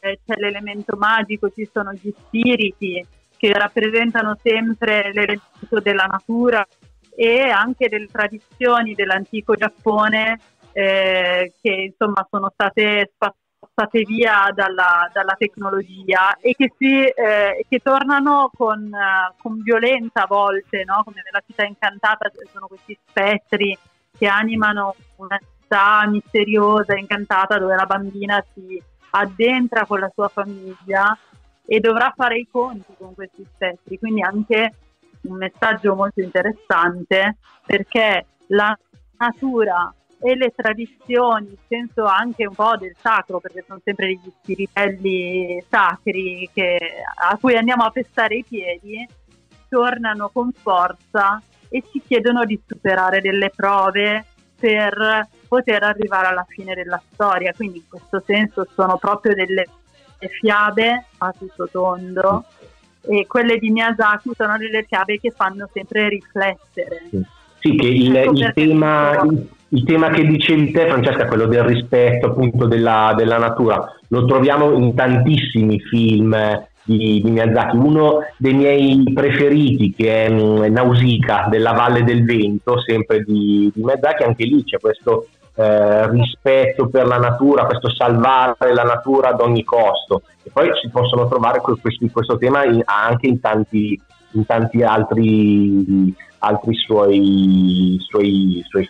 c'è l'elemento magico, ci sono gli spiriti che rappresentano sempre l'elemento della natura e anche delle tradizioni dell'antico Giappone che insomma sono state spazzate spazzate via dalla tecnologia e che tornano con violenza a volte, no? Come nella Città Incantata sono questi spettri che animano una città misteriosa, incantata, dove la bambina si addentra con la sua famiglia e dovrà fare i conti con questi spettri. Quindi anche un messaggio molto interessante, perché la natura e le tradizioni, il senso anche un po' del sacro, perché sono sempre degli spiritelli sacri a cui andiamo a pestare i piedi, tornano con forza e ci chiedono di superare delle prove per poter arrivare alla fine della storia. Quindi in questo senso sono proprio delle fiabe a tutto tondo, e quelle di Miyazaki sono delle fiabe che fanno sempre riflettere. Sì, che il tema che dicevi te, Francesca, quello del rispetto appunto della natura, lo troviamo in tantissimi film di Miyazaki. Uno dei miei preferiti, che è Nausicaä della Valle del Vento, sempre di Miyazaki. Anche lì c'è questo rispetto per la natura, questo salvare la natura ad ogni costo, e poi si possono trovare questo tema anche in tanti altri suoi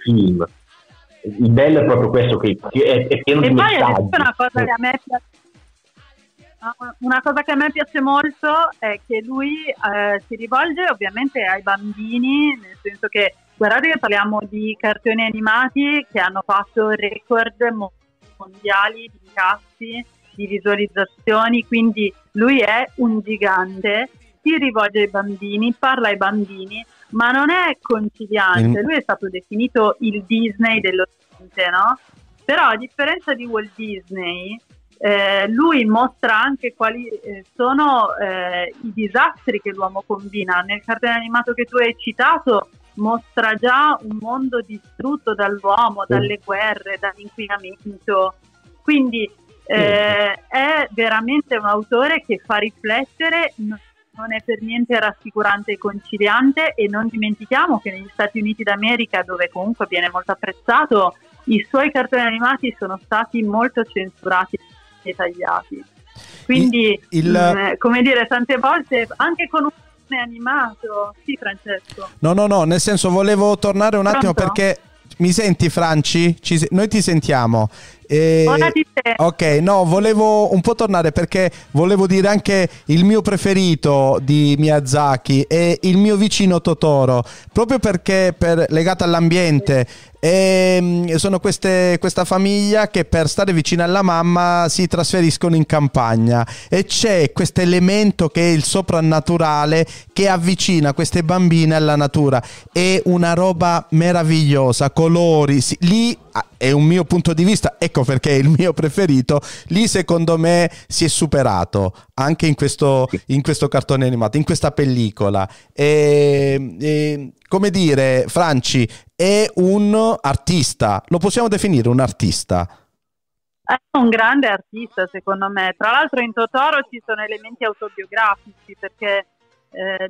film. Il bello è proprio questo, che è pieno di messaggi. E poi è una cosa che a me piace. Una cosa che a me piace molto è che lui si rivolge ovviamente ai bambini, nel senso che, guardate che parliamo di cartoni animati che hanno fatto record mondiali di incassi, di visualizzazioni, quindi lui è un gigante, si rivolge ai bambini, parla ai bambini, ma non è conciliante. Lui è stato definito il Disney dell'Occidente, no? Però a differenza di Walt Disney, lui mostra anche quali sono i disastri che l'uomo combina. Nel cartone animato che tu hai citato mostra già un mondo distrutto dall'uomo, dalle guerre, dall'inquinamento. Quindi è veramente un autore che fa riflettere, non è per niente rassicurante e conciliante, e non dimentichiamo che negli Stati Uniti d'America, dove comunque viene molto apprezzato, i suoi cartoni animati sono stati molto censurati e tagliati. Quindi, come dire, tante volte anche con un cartone animato... Sì, Francesco? No, nel senso, volevo tornare un attimo perché... Mi senti, Franci? Noi ti sentiamo. Ok, no, volevo un po' tornare perché volevo dire anche il mio preferito di Miyazaki è Il mio vicino Totoro, proprio perché legato all'ambiente. E sono questa famiglia che per stare vicino alla mamma si trasferiscono in campagna, e c'è questo elemento che è il soprannaturale che avvicina queste bambine alla natura. È una roba meravigliosa, colori, sì, lì è un mio punto di vista, ecco perché è il mio preferito. Lì secondo me si è superato anche in questo cartone animato, in questa pellicola. Come dire, Franci è un artista, lo possiamo definire un artista? È un grande artista, secondo me. Tra l'altro in Totoro ci sono elementi autobiografici, perché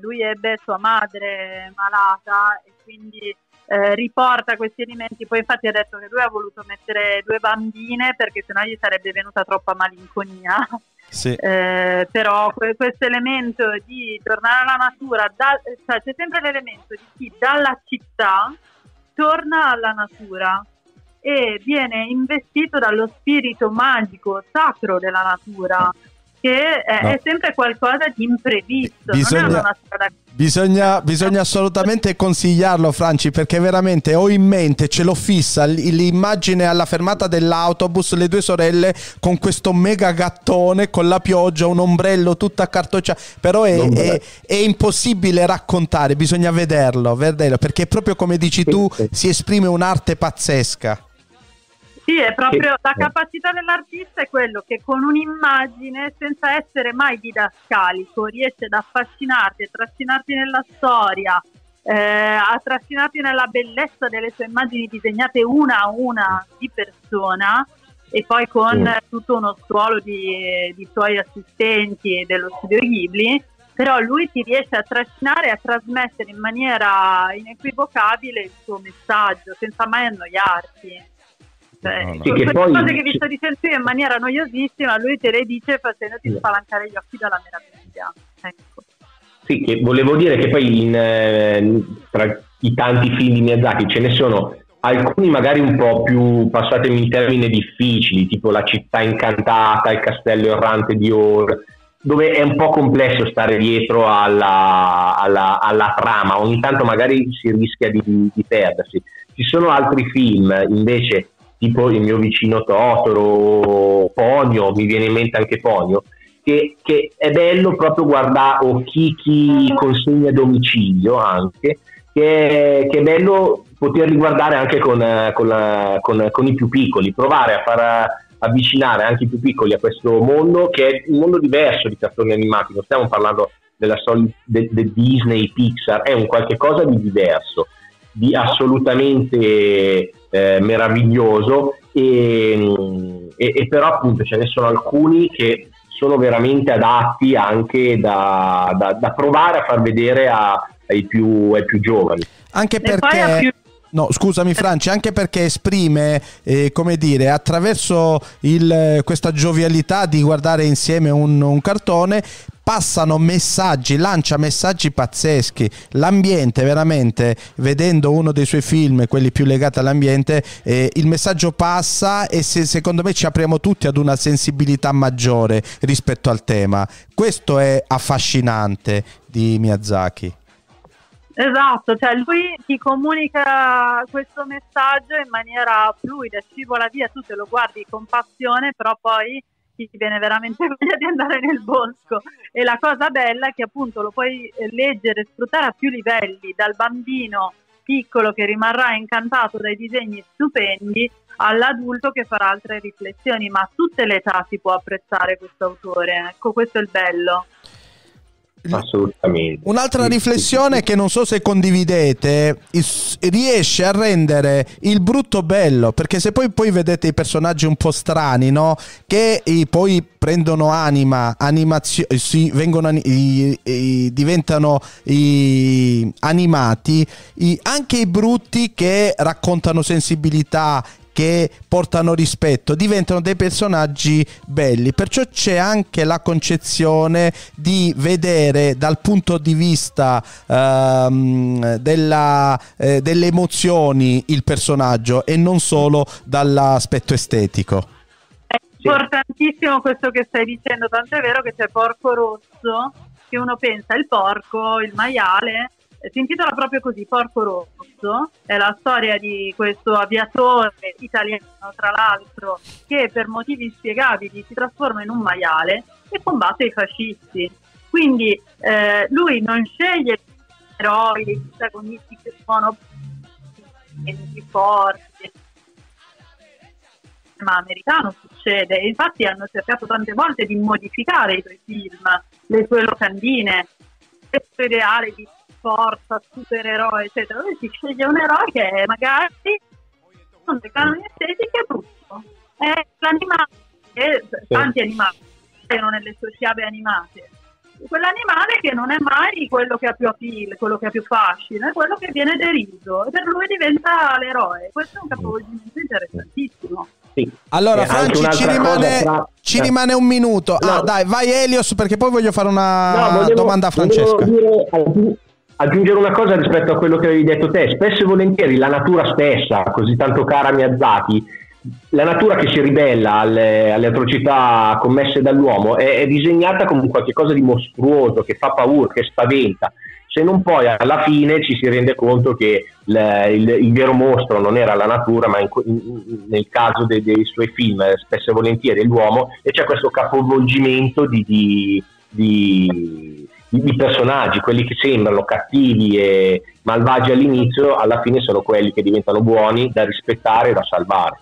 lui ebbe sua madre malata e quindi riporta questi elementi. Poi infatti ha detto che lui ha voluto mettere due bambine perché sennò gli sarebbe venuta troppa malinconia. Sì. Però questo elemento di tornare alla natura, cioè c'è sempre l'elemento di chi dalla città torna alla natura e viene investito dallo spirito magico, sacro della natura, che è sempre qualcosa di imprevisto. Non è una strada. Bisogna assolutamente consigliarlo, Franci, perché veramente ho in mente, ce l'ho fissa, l'immagine alla fermata dell'autobus, le due sorelle con questo mega gattone, con la pioggia, un ombrello tutto accartocciato. Però è impossibile raccontare, bisogna vederlo, perché proprio come dici tu si esprime un'arte pazzesca. Sì, è proprio la capacità dell'artista, è quello che con un'immagine, senza essere mai didascalico, riesce ad affascinarti, a trascinarti nella storia, a trascinarti nella bellezza delle sue immagini disegnate una a una di persona, e poi con tutto uno stuolo di suoi assistenti e dello studio Ghibli. Però lui ti riesce a trascinare e a trasmettere in maniera inequivocabile il suo messaggio, senza mai annoiarti. Cioè, no, no. Tutte le poi... cose che vi sto dicendo io in maniera noiosissima, lui te le dice facendoti spalancare gli occhi dalla meraviglia. Ecco. Sì, che volevo dire che poi tra i tanti film di Miyazaki ce ne sono alcuni magari un po' più, passatemi in termine, difficili, tipo La Città Incantata, Il Castello Errante di Howl, dove è un po' complesso stare dietro alla trama, ogni tanto magari si rischia di perdersi. Ci sono altri film invece, tipo Il Mio Vicino Totoro, Ponio, mi viene in mente anche Ponio, che è bello proprio guardare, o chi consegna a domicilio anche, che è bello poterli guardare anche con i più piccoli, provare a far avvicinare anche i più piccoli a questo mondo, che è un mondo diverso di cartoni animati. Non stiamo parlando della de Disney, Pixar, è un qualche cosa di diverso, di assolutamente meraviglioso, e però appunto ce ne sono alcuni che sono veramente adatti anche da provare a far vedere ai più giovani. Anche perché, no, scusami Franci, anche perché esprime, come dire, attraverso questa giovialità di guardare insieme un cartone, passano messaggi, lancia messaggi pazzeschi. L'ambiente, veramente, vedendo uno dei suoi film, quelli più legati all'ambiente, il messaggio passa, e secondo me ci apriamo tutti ad una sensibilità maggiore rispetto al tema. Questo è affascinante di Miyazaki. Esatto, cioè lui ti comunica questo messaggio in maniera fluida, scivola via, tu te lo guardi con passione, però poi ti viene veramente voglia di andare nel bosco. E la cosa bella è che appunto lo puoi leggere e sfruttare a più livelli, dal bambino piccolo che rimarrà incantato dai disegni stupendi, all'adulto che farà altre riflessioni, ma a tutte le età si può apprezzare questo autore, ecco, questo è il bello. Assolutamente. Un'altra riflessione che non so se condividete: riesce a rendere il brutto bello, perché se poi vedete i personaggi un po' strani, no? Che poi prendono anima, diventano animati, anche i brutti che raccontano sensibilità, che portano rispetto, diventano dei personaggi belli. Perciò c'è anche la concezione di vedere dal punto di vista delle emozioni il personaggio, e non solo dall'aspetto estetico. È importantissimo questo che stai dicendo, tant'è vero che c'è Porco Rosso, che uno pensa il porco, il maiale. Si intitola proprio così, Porco Rosso, è la storia di questo aviatore italiano, tra l'altro, che per motivi spiegabili si trasforma in un maiale e combatte i fascisti. Quindi lui non sceglie gli eroi, i protagonisti che sono più forti, ma americano succede, e infatti hanno cercato tante volte di modificare i suoi film, le sue locandine, questo ideale di forza, supereroe, eccetera. Dove si sceglie un eroe che è magari con dei canoni estetici è brutto, è l'animale, tanti animali sono nelle sue fiabe animate, quell'animale che non è mai quello che ha più appeal, quello che ha più fascino, è quello che viene deriso, e per lui diventa l'eroe. Questo è un capovolgimento interessantissimo. Sì. Allora Franci, ci rimane un minuto, no. Ah, dai, vai Helios, perché poi voglio fare una domanda a Francesca. Aggiungere una cosa rispetto a quello che avevi detto te: spesso e volentieri la natura stessa, così tanto cara a Miyazaki, la natura che si ribella alle atrocità commesse dall'uomo è disegnata come qualcosa di mostruoso, che fa paura, che spaventa, se non poi alla fine ci si rende conto che il vero mostro non era la natura, ma nel caso dei suoi film spesso e volentieri è l'uomo, e c'è questo capovolgimento di personaggi, quelli che sembrano cattivi e malvagi all'inizio, alla fine sono quelli che diventano buoni, da rispettare e da salvare.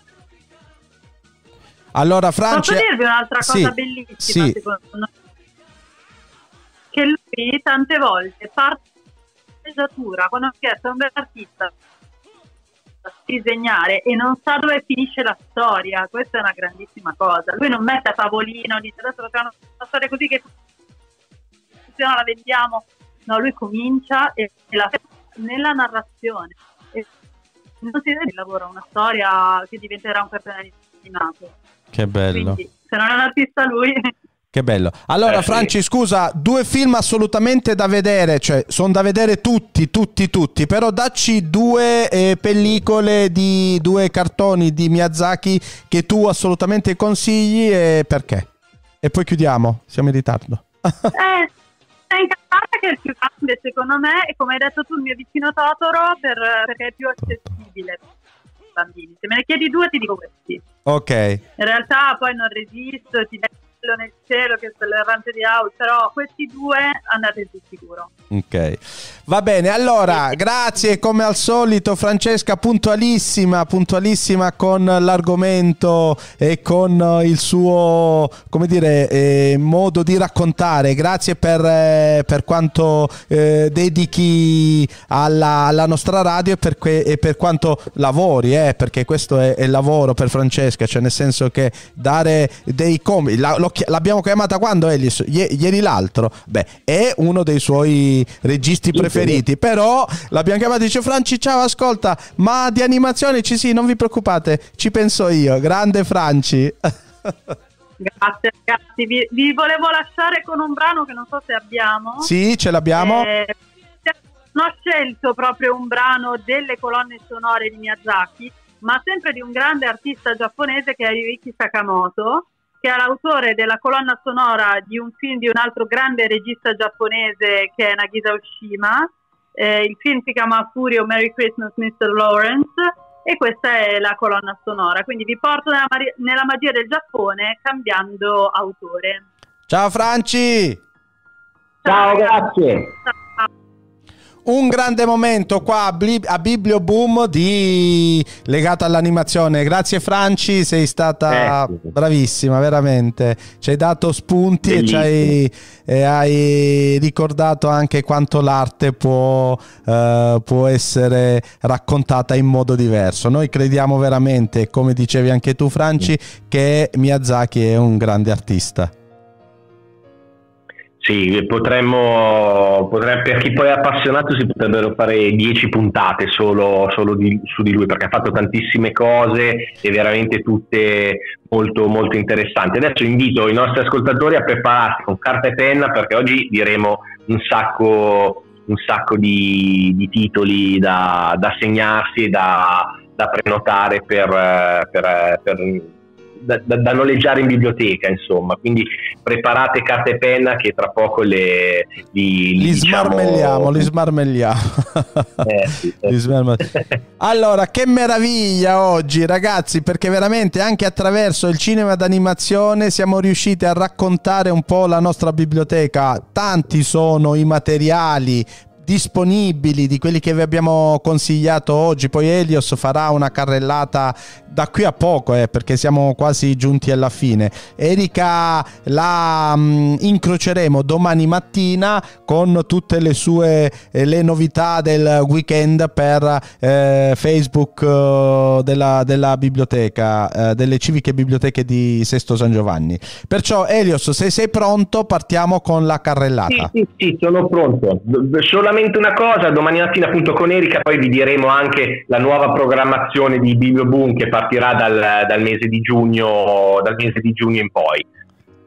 Allora Francia, posso dirvi un'altra cosa bellissima, secondo me? Che lui tante volte parte dall'esatura, quando ha chiesto a un bel artista a disegnare e non sa dove finisce la storia. Questa è una grandissima cosa. Lui non mette a tavolino, dice adesso facciamo una storia così che la vendiamo, no, lui comincia e la nella narrazione, e non si vede il lavoro, una storia che diventerà un cartone animato. Che bello. Quindi, se non è un artista lui... Che bello. Allora, Franci, sì, scusa, due film assolutamente da vedere, cioè sono da vedere tutti, però dacci due pellicole di due cartoni di Miyazaki che tu assolutamente consigli e perché. E poi chiudiamo, siamo in ritardo. Città Incantata, che è il più grande secondo me, e come hai detto tu, Il mio vicino Totoro, perché è più accessibile ai bambini. Se me ne chiedi due ti dico questi. Ok. In realtà poi non resisto, ti metto nel cielo, che è Castello Errante di Howl, però questi due andate sul sicuro. Ok, va bene, allora grazie come al solito Francesca, puntualissima con l'argomento e con il suo, come dire, modo di raccontare. Grazie per quanto dedichi alla nostra radio e per quanto lavori, perché questo è lavoro per Francesca, cioè nel senso che dare dei comici, l'abbiamo chiamata quando, Helios? Ieri l'altro. Beh, è uno dei suoi registi preferiti, però l'abbiamo chiamata e dice: Franci, ciao, ascolta, ma di animazione sì, non vi preoccupate, ci penso io. Grande Franci. Grazie ragazzi, vi volevo lasciare con un brano che non so se abbiamo. Sì, ce l'abbiamo. Non ho scelto proprio un brano delle colonne sonore di Miyazaki, ma sempre di un grande artista giapponese che è Ryuichi Sakamoto, che è l'autore della colonna sonora di un film di un altro grande regista giapponese che è Nagisa Oshima. Il film si chiama Furio, Merry Christmas Mr. Lawrence, e questa è la colonna sonora. Quindi vi porto nella magia del Giappone cambiando autore. Ciao Franci! Ciao, grazie! Un grande momento qua a Biblioboom legato all'animazione. Grazie Franci, sei stata bravissima, veramente. Ci hai dato spunti e hai ricordato anche quanto l'arte può essere raccontata in modo diverso. Noi crediamo veramente, come dicevi anche tu Franci, che Miyazaki è un grande artista. Sì, per chi poi è appassionato si potrebbero fare 10 puntate su di lui, perché ha fatto tantissime cose e veramente tutte molto molto interessanti. Adesso invito i nostri ascoltatori a prepararsi con carta e penna, perché oggi diremo un sacco di titoli da segnarsi e da prenotare da noleggiare in biblioteca, insomma. Quindi preparate carta e penna, che tra poco li smarmelliamo. Allora, che meraviglia oggi ragazzi, perché veramente anche attraverso il cinema d'animazione siamo riusciti a raccontare un po' la nostra biblioteca. Tanti sono i materiali disponibili di quelli che vi abbiamo consigliato oggi. Poi Helios farà una carrellata da qui a poco, perché siamo quasi giunti alla fine. Erika la incroceremo domani mattina con tutte le sue le novità del weekend per Facebook della biblioteca, delle civiche biblioteche di Sesto San Giovanni. Perciò Helios, se sei pronto partiamo con la carrellata. Sì, sono pronto. Solamente una cosa, domani mattina appunto con Erika poi vi diremo anche la nuova programmazione di Biblioboom, che partirà dal mese di giugno in poi,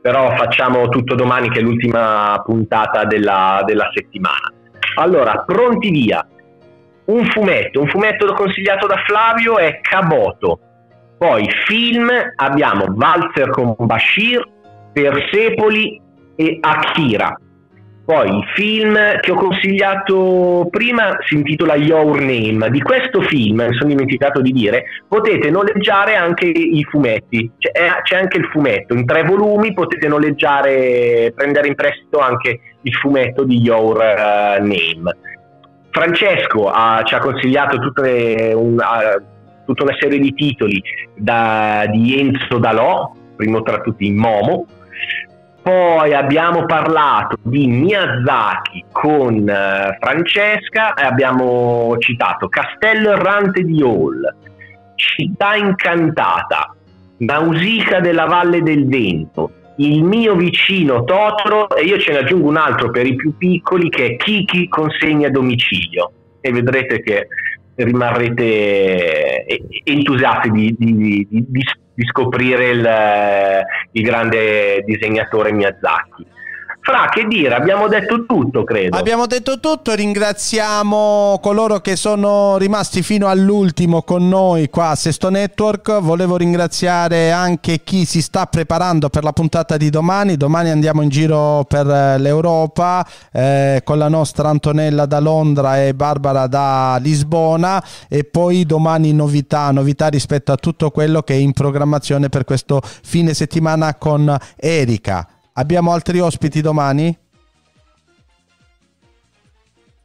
però facciamo tutto domani, che è l'ultima puntata della settimana. Allora, pronti via. Un fumetto consigliato da Flavio è Caboto. Poi film abbiamo Valzer con Bashir, Persepolis e Akira. Poi il film che ho consigliato prima si intitola Your Name. Di questo film, mi sono dimenticato di dire, potete noleggiare anche i fumetti. C'è anche il fumetto in 3 volumi, potete noleggiare, prendere in prestito anche il fumetto di Your Name. Francesco ci ha consigliato tutta una serie di titoli di Enzo D'Alò, primo tra tutti Momo. Poi abbiamo parlato di Miyazaki con Francesca e abbiamo citato Castello Errante di Howl, Città Incantata, Nausicaä della Valle del Vento, Il mio vicino Totoro, e io ce ne aggiungo un altro per i più piccoli, che è Kiki consegna a domicilio, e vedrete che rimarrete entusiasti di scoprire il grande disegnatore Miyazaki. Fra, che dire, abbiamo detto tutto, credo. Abbiamo detto tutto, ringraziamo coloro che sono rimasti fino all'ultimo con noi qua a Sesto Network. Volevo ringraziare anche chi si sta preparando per la puntata di domani. Domani andiamo in giro per l'Europa con la nostra Antonella da Londra e Barbara da Lisbona, e poi domani novità rispetto a tutto quello che è in programmazione per questo fine settimana con Erika. Abbiamo altri ospiti domani?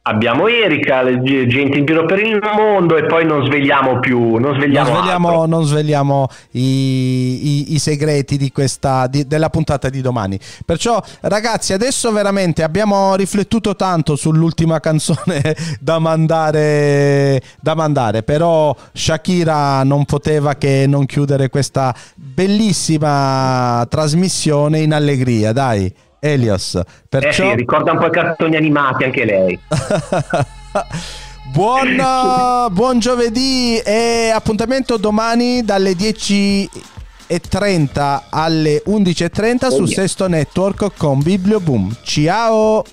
Abbiamo Erika, gente in giro per il mondo, e poi non svegliamo più, non svegliamo i segreti di questa, della puntata di domani. Perciò ragazzi, adesso veramente abbiamo riflettuto tanto sull'ultima canzone da mandare, però Shakira non poteva che non chiudere questa bellissima trasmissione in allegria, dai Helios. Perciò... sì, ricorda un po' i cartoni animati anche lei. Buon giovedì e appuntamento domani dalle 10:30 alle 11:30 su Sesto Network con Biblioboom. Ciao!